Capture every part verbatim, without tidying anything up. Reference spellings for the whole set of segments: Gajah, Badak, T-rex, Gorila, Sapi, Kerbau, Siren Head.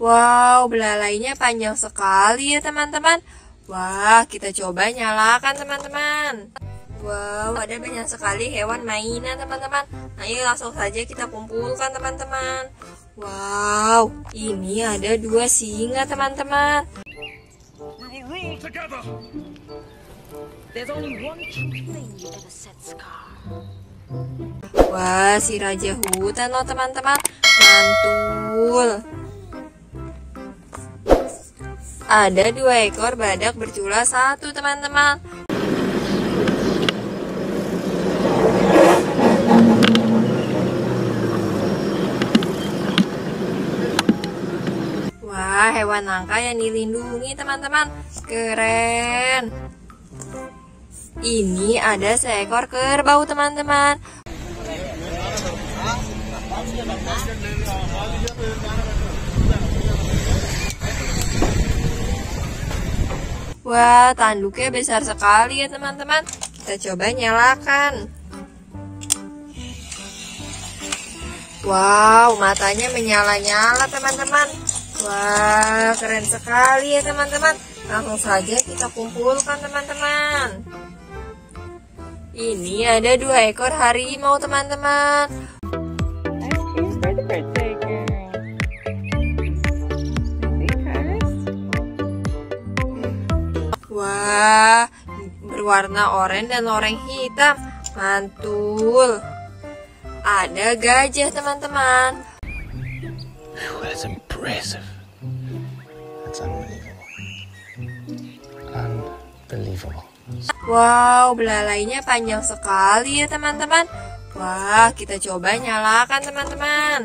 Wow, belalainya panjang sekali ya teman-teman. Wah, kita coba nyalakan teman-teman. Wow, ada banyak sekali hewan mainan teman-teman. Ayo langsung saja kita kumpulkan teman-teman. Wow, ini ada dua singa teman-teman. Wah, si raja hutan loh teman-teman. Mantul. Ada dua ekor badak bercula satu teman-teman. Wah, hewan langka yang dilindungi teman-teman. Keren. Ini ada seekor kerbau teman-teman. Wah, tanduknya besar sekali ya teman-teman. Kita coba nyalakan. Wow, matanya menyala-nyala teman-teman. Wah, keren sekali ya teman-teman. Langsung saja kita kumpulkan teman-teman. Ini ada dua ekor harimau teman-teman. Wah, berwarna oranye dan loreng hitam. Mantul. Ada gajah teman-teman. Oh, that's impressive. That's unbelievable. Unbelievable. Wow, belalainya panjang sekali ya teman-teman. Wah, kita coba nyalakan teman-teman.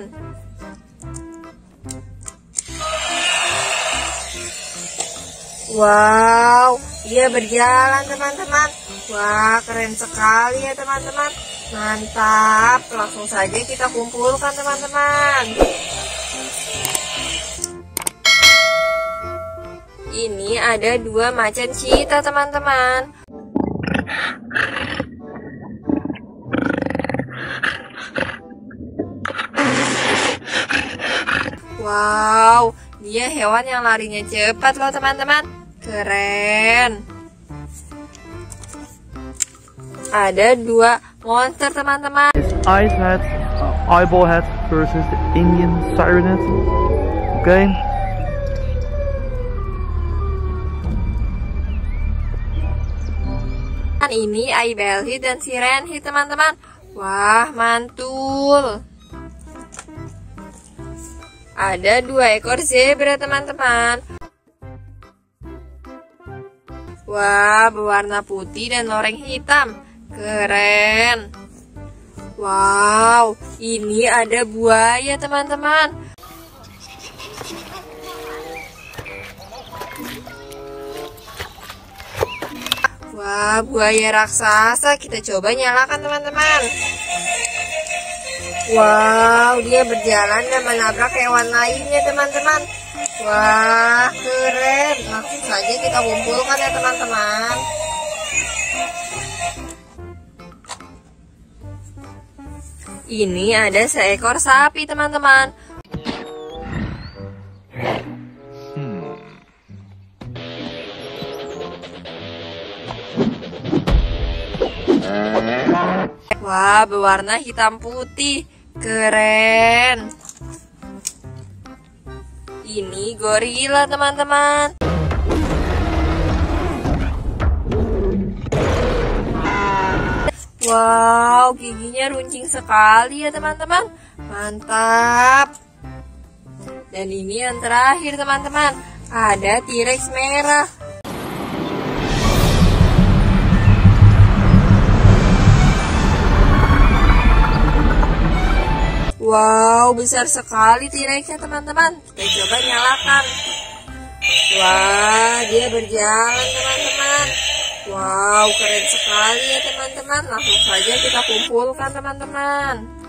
Wow, dia berjalan teman-teman. Wah, keren sekali ya teman-teman. Mantap, langsung saja kita kumpulkan teman-teman. Ini ada dua macan cheetah teman-teman. Wow, dia hewan yang larinya cepat loh teman-teman. Keren. Ada dua monster teman-teman. Eyes Head, uh, Eyeball Head versus the Indian Siren Head. Oke. Okay. Ini Eyeball Head dan Siren Head teman-teman. Wah, mantul. Ada dua ekor zebra teman-teman. Wah, berwarna putih dan loreng hitam. Keren. Wow, ini ada buaya teman-teman. Wah, buaya raksasa. Kita coba nyalakan teman-teman. Wow, dia berjalan dan menabrak hewan lainnya teman-teman. Wah, keren. Langsung saja kita kumpulkan ya teman-teman. Ini ada seekor sapi teman-teman. hmm. Wah, berwarna hitam putih. Keren. Ini gorila teman-teman. Wow, giginya runcing sekali ya teman-teman. Mantap. Dan ini yang terakhir teman-teman. Ada T-rex merah. Wow, besar sekali T-rexnya teman-teman. Kita coba nyalakan. Wah, dia berjalan teman-teman. Wow, keren sekali ya teman-teman. Langsung saja kita kumpulkan teman-teman.